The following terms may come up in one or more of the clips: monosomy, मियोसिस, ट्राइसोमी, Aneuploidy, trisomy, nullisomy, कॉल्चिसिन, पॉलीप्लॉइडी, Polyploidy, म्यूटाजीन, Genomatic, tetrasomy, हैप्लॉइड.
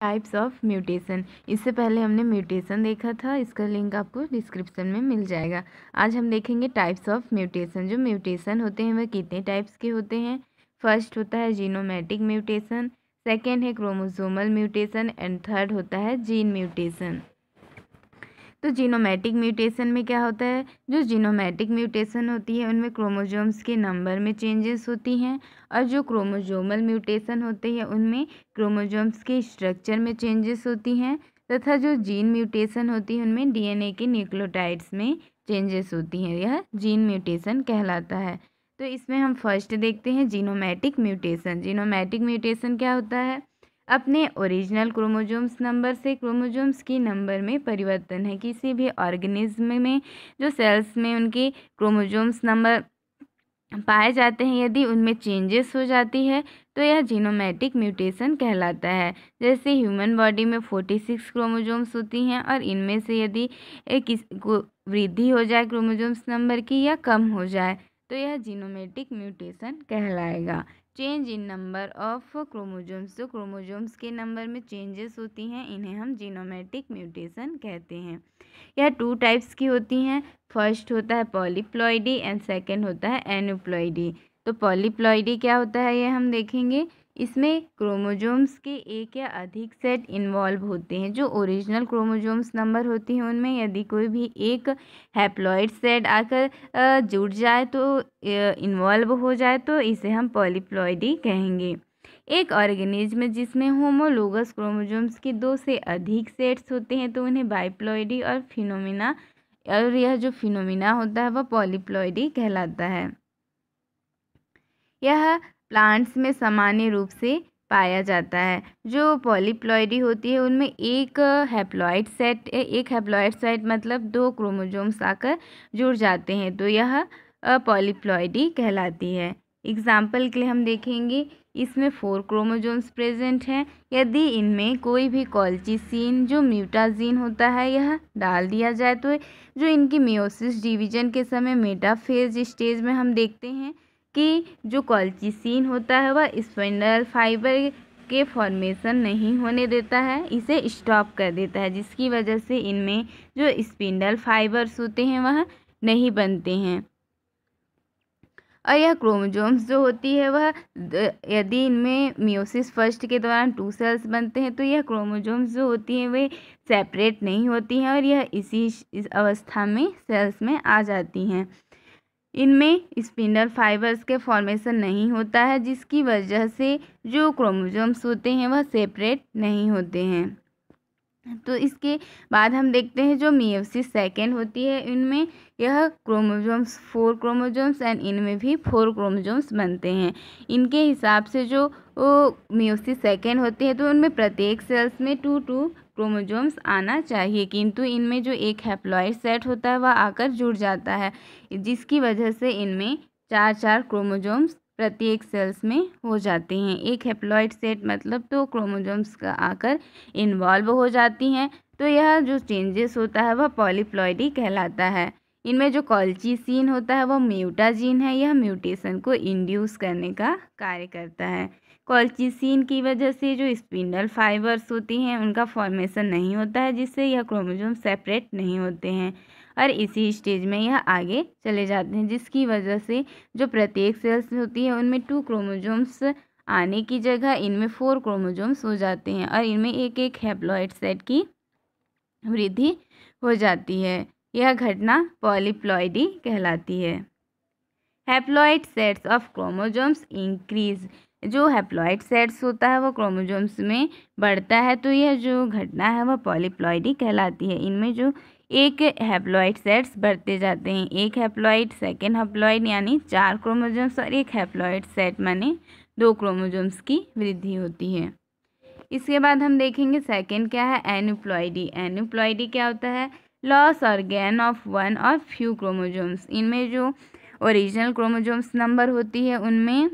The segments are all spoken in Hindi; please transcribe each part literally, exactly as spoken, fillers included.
Types of mutation. इससे पहले हमने म्यूटेशन देखा था, इसका लिंक आपको डिस्क्रिप्शन में मिल जाएगा। आज हम देखेंगे टाइप्स ऑफ म्यूटेशन। जो म्यूटेशन होते हैं वह कितने टाइप्स के होते हैं। फर्स्ट होता है जीनोमैटिक म्यूटेशन, सेकेंड है क्रोमोसोमल म्यूटेशन एंड थर्ड होता है जीन म्यूटेशन। तो जीनोमैटिक म्यूटेशन में क्या होता है, जो जीनोमैटिक म्यूटेशन होती है उनमें क्रोमोसोम्स के नंबर में चेंजेस होती हैं, और जो क्रोमोसोमल म्यूटेशन होते हैं उनमें क्रोमोसोम्स के स्ट्रक्चर में चेंजेस होती हैं, तथा जो जीन म्यूटेशन होती है उनमें डीएनए के न्यूक्लियोटाइड्स में चेंजेस होती हैं। यह जीन म्यूटेशन कहलाता है। तो इसमें हम फर्स्ट देखते हैं जीनोमैटिक म्यूटेशन। जीनोमैटिक म्यूटेशन क्या होता है, अपने ओरिजिनल क्रोमोसोम्स नंबर से क्रोमोसोम्स की नंबर में परिवर्तन है। किसी भी ऑर्गेनिज्म में जो सेल्स में उनके क्रोमोसोम्स नंबर पाए जाते हैं, यदि उनमें चेंजेस हो जाती है तो यह जीनोमैटिक म्यूटेशन कहलाता है। जैसे ह्यूमन बॉडी में फोर्टी सिक्स क्रोमोसोम्स होती हैं, और इनमें से यदि किस वृद्धि हो जाए क्रोमोसोम्स नंबर की या कम हो जाए तो यह जीनोमैटिक म्यूटेशन कहलाएगा। Change in number of chromosomes, तो क्रोमोसोम्स के नंबर में चेंजेस होती हैं, इन्हें हम जीनोमैटिक म्यूटेशन कहते हैं। यह टू टाइप्स की होती हैं, फर्स्ट होता है पॉलीप्लॉइडी एंड सेकंड होता है एन्यूप्लॉइडी। तो पॉलीप्लॉइडी क्या होता है ये हम देखेंगे। इसमें क्रोमोसोम्स के एक या अधिक सेट इन्वॉल्व होते हैं। जो ओरिजिनल क्रोमोसोम्स नंबर होती हैं उनमें यदि कोई भी एक हैप्लॉइड सेट आकर जुड़ जाए तो इन्वॉल्व हो जाए तो इसे हम पॉलीप्लॉइडी कहेंगे। एक ऑर्गेनिज्म जिसमें होमोलोगस क्रोमोसोम्स के दो से अधिक सेट्स होते हैं तो उन्हें बाइप्लॉइडी और फिनोमिना, और यह जो फिनोमिना होता है वह पॉलीप्लॉइडी कहलाता है। यह प्लांट्स में सामान्य रूप से पाया जाता है। जो पॉलीप्लॉइडी होती है उनमें एक हैप्लॉइड सेट एक हैप्लॉइड सेट मतलब दो क्रोमोसोम्स आकर जुड़ जाते हैं तो यह पॉलीप्लॉइडी कहलाती है। एग्जाम्पल के लिए हम देखेंगे, इसमें फोर क्रोमोसोम्स प्रेजेंट हैं, यदि इनमें कोई भी कॉल्चिसिन जो म्यूटाजीन होता है यह डाल दिया जाए तो जो इनकी मियोसिस डिवीजन के समय मेटाफेज स्टेज में हम देखते हैं कि जो कॉल्चिसिन होता है वह स्पिंडल फाइबर के फॉर्मेशन नहीं होने देता है, इसे स्टॉप कर देता है, जिसकी वजह से इनमें जो स्पिंडल फाइबर्स होते हैं वह नहीं बनते हैं। और यह क्रोमोसोम्स जो होती है वह यदि इनमें मियोसिस फर्स्ट के दौरान टू सेल्स बनते हैं तो यह क्रोमोसोम्स जो होती हैं वे सेपरेट नहीं होती हैं, और यह इसी इस अवस्था में सेल्स में आ जाती हैं। इनमें स्पिंडल फाइबर्स के फॉर्मेशन नहीं होता है, जिसकी वजह से जो क्रोमोसोम्स होते हैं वह सेपरेट नहीं होते हैं। तो इसके बाद हम देखते हैं जो मियोसिस सेकेंड होती है इनमें यह क्रोमोसोम्स फोर क्रोमोसोम्स एंड इनमें भी फोर क्रोमोसोम्स बनते हैं। इनके हिसाब से जो मियोसिस सेकेंड होती है तो उनमें प्रत्येक सेल्स में टू टू क्रोमोसोम्स आना चाहिए, किंतु इनमें जो एक हैप्लॉइड सेट होता है वह आकर जुड़ जाता है, जिसकी वजह से इनमें चार चार क्रोमोसोम्स प्रत्येक सेल्स में हो जाते हैं। एक हैप्लॉइड सेट मतलब तो क्रोमोसोम्स का आकर इन्वॉल्व हो जाती हैं, तो यह जो चेंजेस होता है वह पॉलीप्लॉइडी कहलाता है। इनमें जो कॉल्चिसिन होता है वह म्यूटाजीन है, यह म्यूटेशन को इंड्यूस करने का कार्य करता है। कॉल्चिसिन की वजह से जो स्पिंडल फाइबर्स होती हैं उनका फॉर्मेशन नहीं होता है, जिससे यह क्रोमोसोम सेपरेट नहीं होते हैं, और इसी स्टेज में यह आगे चले जाते हैं, जिसकी वजह से जो प्रत्येक सेल्स होती है उनमें टू क्रोमोसोम्स आने की जगह इनमें फोर क्रोमोसोम्स हो जाते हैं, और इनमें एक एक हैप्लॉइड सेट की वृद्धि हो जाती है। यह घटना पॉलीप्लॉइडी कहलाती है। हैप्लॉइड sets of chromosomes increase, जो हैप्लॉइड सेट्स होता है वो क्रोमोसोम्स में बढ़ता है तो यह जो घटना है वह पॉलीप्लॉइडी कहलाती है। इनमें जो एक हैप्लॉइड सेट्स बढ़ते जाते हैं, एक हैप्लॉइड सेकेंड हैप्लॉइड यानी चार क्रोमोसोम्स और एक हैप्लॉइड सेट माने दो क्रोमोसोम्स की वृद्धि होती है। इसके बाद हम देखेंगे सेकेंड क्या है, एन्यूप्लॉइडी। एन्यूप्लॉइडी क्या होता है, लॉस और गेन ऑफ वन और फ्यू क्रोमोसोम्स। इनमें जो ओरिजिनल क्रोमोसोम्स नंबर होती है उनमें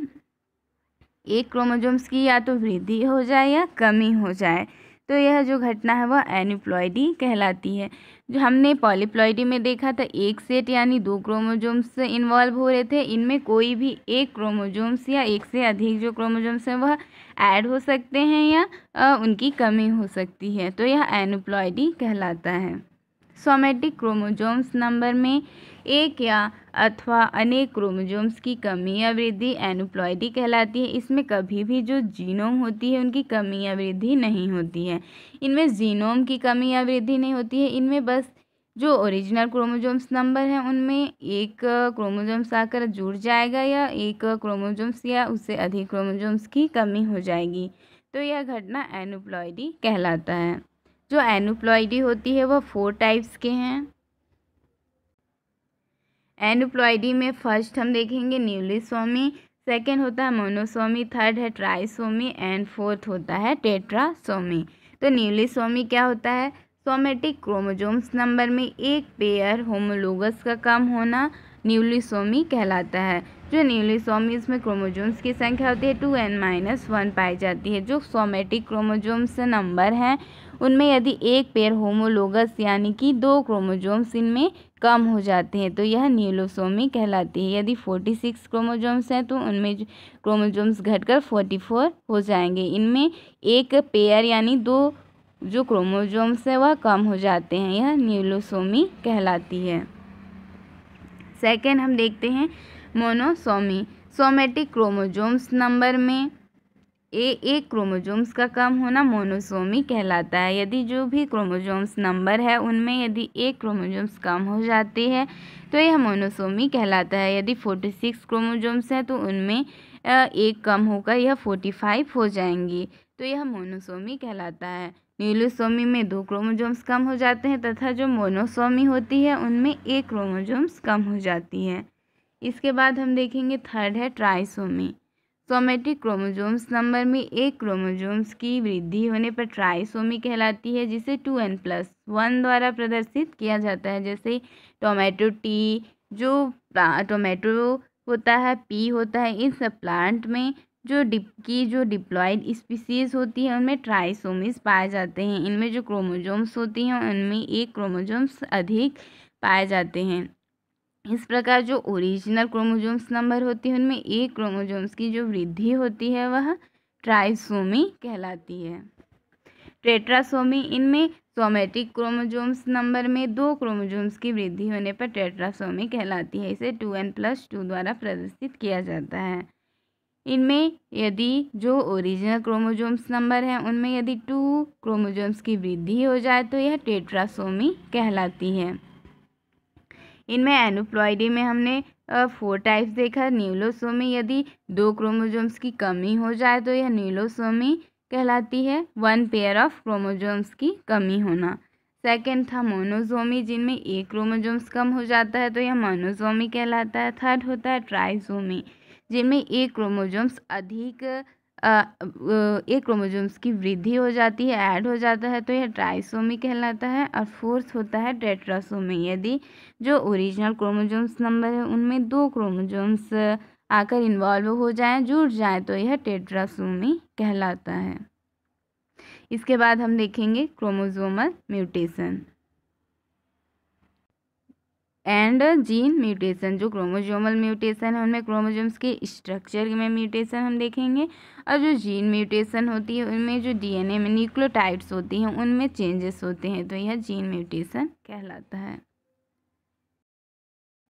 एक क्रोमोसोम्स की या तो वृद्धि हो जाए या कमी हो जाए, तो यह जो घटना है वह एन्यूप्लॉयडी कहलाती है। जो हमने पॉलीप्लॉयडी में देखा था, एक सेट यानी दो क्रोमोजोम्स इन्वॉल्व हो रहे थे, इनमें कोई भी एक क्रोमोजोम्स या एक से अधिक जो क्रोमोजोम्स हैं वह ऐड हो सकते हैं या आ, उनकी कमी हो सकती है, तो यह एन्यूप्लॉयडी कहलाता है। सोमेटिक क्रोमोजोम्स नंबर में एक या अथवा अनेक क्रोमोजोम्स की कमी या वृद्धि एन्यूप्लॉयडी कहलाती है। इसमें कभी भी जो जीनोम होती है उनकी कमी या वृद्धि नहीं होती है, इनमें जीनोम की कमी या वृद्धि नहीं होती है, इनमें बस जो ओरिजिनल क्रोमोजोम्स नंबर हैं उनमें एक क्रोमोजोम्स आकर जुड़ जाएगा या एक क्रोमोजोम्स या उससे अधिक क्रोमोजोम्स की कमी हो जाएगी, तो यह घटना एन्यूप्लॉयडी कहलाता है। जो एन्यूप्लॉयडी होती है वह फोर टाइप्स के हैं। एन्यूप्लॉयडी में फर्स्ट हम देखेंगे न्यूलिसोमी, सेकंड होता है मोनोसोमी, थर्ड है ट्राइसोमी एंड फोर्थ होता है टेट्रासोमी। तो न्यूलिसोमी क्या होता है? सोमेटिक क्रोमोजोम्स नंबर में एक पेयर होमोलोगस का कम होना न्यूलिसोमी कहलाता है। जो न्यूलिसोमी इसमें क्रोमोजोम्स की संख्या होती है टू एन माइनस वन पाई जाती है। जो सोमेटिक क्रोमोजोम्स नंबर हैं उनमें यदि एक पेयर होमोलोगस यानी कि दो क्रोमोजोम्स इनमें कम हो जाते हैं तो यह न्यूलिसोमी कहलाती है। यदि छियालीस क्रोमोजोम्स हैं तो उनमें क्रोमोजोम्स घटकर चौवालीस हो जाएंगे, इनमें एक पेयर यानी दो जो क्रोमोजोम्स हैं वह कम हो जाते हैं, यह न्यूलिसोमी कहलाती है। सेकेंड हम देखते हैं मोनोसोमी। सोमेटिक क्रोमोजोम्स नंबर में ए एक क्रोमोजोम्स का कम होना मोनोसोमी कहलाता है। यदि जो भी क्रोमोजोम्स नंबर है उनमें यदि एक क्रोमोजोम्स कम हो जाती है तो यह मोनोसोमी कहलाता है। यदि छियालीस क्रोमोजोम्स हैं तो उनमें एक कम होकर यह पैंतालीस हो जाएंगी, तो यह मोनोसोमी कहलाता है। न्यूलिसोमी में दो क्रोमोजोम्स कम हो जाते हैं तथा जो मोनोसोमी होती है उनमें एक क्रोमोजोम्स कम हो जाती है। इसके बाद हम देखेंगे थर्ड है ट्राइसोमी। सोमेटिक क्रोमोजोम्स नंबर में एक क्रोमोजोम्स की वृद्धि होने पर ट्राइसोमी कहलाती है, जिसे टू एन प्लस वन द्वारा प्रदर्शित किया जाता है। जैसे टोमेटो टी, जो टोमेटो होता है, पी होता है, इन सब प्लांट में जो डिप की जो डिप्लॉयड स्पीसीज होती है उनमें ट्राइसोमीज पाए जाते हैं। इनमें जो क्रोमोजोम्स होती हैं उनमें एक क्रोमोजोम्स अधिक पाए जाते हैं। इस प्रकार जो ओरिजिनल क्रोमोजोम्स नंबर होती है उनमें एक क्रोमोजोम्स की जो वृद्धि होती है वह ट्राइसोमी कहलाती है। टेट्रासोमी, इनमें सोमेटिक क्रोमोजोम्स नंबर में दो क्रोमोजोम्स की वृद्धि होने पर टेट्रासोमी कहलाती है। इसे टू एन प्लस टू द्वारा प्रदर्शित किया जाता है। इनमें यदि जो ओरिजिनल क्रोमोजोम्स नंबर हैं उनमें यदि टू क्रोमोजोम्स की वृद्धि हो जाए तो यह टेट्रासोमी कहलाती है। इनमें एन्यूप्लॉयडी में हमने फोर टाइप्स देखा। न्यूलिसोमी, यदि दो क्रोमोजोम्स की कमी हो जाए तो यह न्यूलिसोमी कहलाती है, वन पेयर ऑफ क्रोमोजोम्स की कमी होना। सेकेंड था मोनोसोमी, जिनमें एक क्रोमोजोम्स कम हो जाता है तो यह मोनोसोमी कहलाता है। थर्ड होता है ट्राइसोमी, जिनमें एक क्रोमोजोम्स अधिक आ, एक क्रोमोजोम्स की वृद्धि हो जाती है, ऐड हो जाता है, तो यह ट्राइसोमी कहलाता है। और फोर्थ होता है टेट्रासोमी, यदि जो ओरिजिनल क्रोमोजोम्स नंबर है उनमें दो क्रोमोजोम्स आकर इन्वॉल्व हो जाएं, जुड़ जाएं, तो यह टेट्रासोमी कहलाता है। इसके बाद हम देखेंगे chromosomal mutation and gene mutation. जो क्रोमोजोमल म्यूटेशन है उनमें क्रोमोजोम्स के स्ट्रक्चर में म्यूटेशन हम देखेंगे, और जो जीन म्यूटेशन होती है उनमें जो डीएनए में न्यूक्लियोटाइड्स होती हैं उनमें चेंजेस होते हैं, तो यह जीन म्यूटेशन कहलाता है।